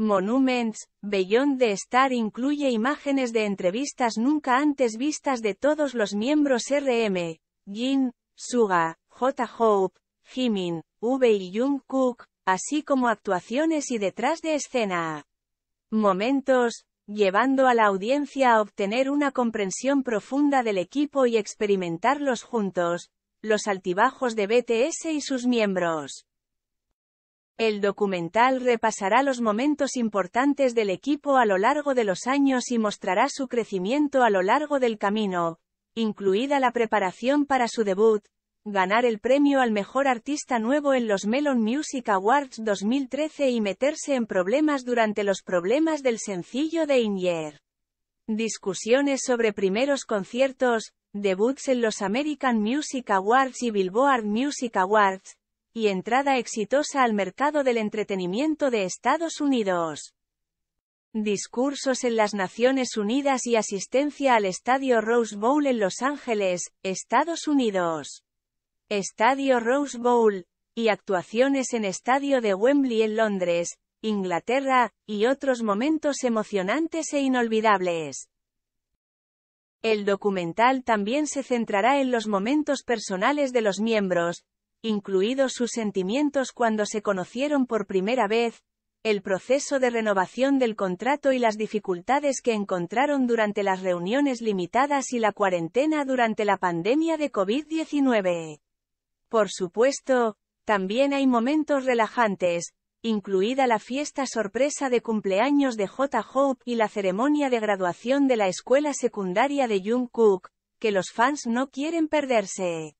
Monuments, Beyond the Star incluye imágenes de entrevistas nunca antes vistas de todos los miembros RM, Jin, Suga, J-Hope, Jimin, V y Jungkook, así como actuaciones y detrás de escena. Momentos, llevando a la audiencia a obtener una comprensión profunda del equipo y experimentarlos juntos, los altibajos de BTS y sus miembros. El documental repasará los momentos importantes del equipo a lo largo de los años y mostrará su crecimiento a lo largo del camino, incluida la preparación para su debut, ganar el premio al mejor artista nuevo en los Melon Music Awards 2013 y meterse en problemas durante los problemas del sencillo de In Year. Discusiones sobre primeros conciertos, debuts en los American Music Awards y Billboard Music Awards, y entrada exitosa al mercado del entretenimiento de Estados Unidos. Discursos en las Naciones Unidas y asistencia al Estadio Rose Bowl en Los Ángeles, Estados Unidos. Estadio Rose Bowl, y actuaciones en Estadio de Wembley en Londres, Inglaterra, y otros momentos emocionantes e inolvidables. El documental también se centrará en los momentos personales de los miembros, incluidos sus sentimientos cuando se conocieron por primera vez, el proceso de renovación del contrato y las dificultades que encontraron durante las reuniones limitadas y la cuarentena durante la pandemia de COVID-19. Por supuesto, también hay momentos relajantes, incluida la fiesta sorpresa de cumpleaños de J-Hope y la ceremonia de graduación de la escuela secundaria de Jungkook, que los fans no quieren perderse.